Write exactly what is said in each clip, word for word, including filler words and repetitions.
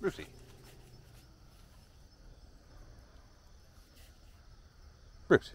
Brucey. Bruce.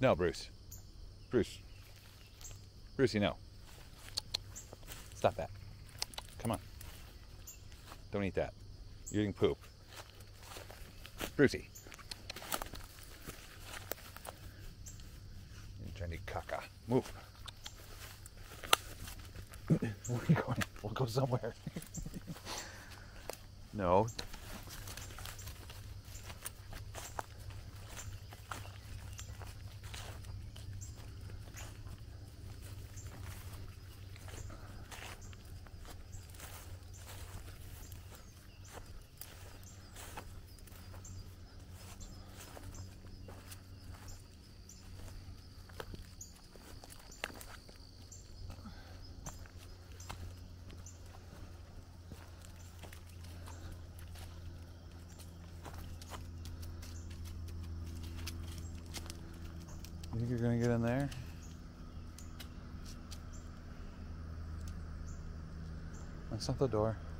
No, Bruce. Bruce. Brucey, no. Stop that. Come on. Don't eat that. You're eating poop. Brucey. You're trying to eat caca. Move. Where are you going? We'll go somewhere. No. get in there. That's not the door.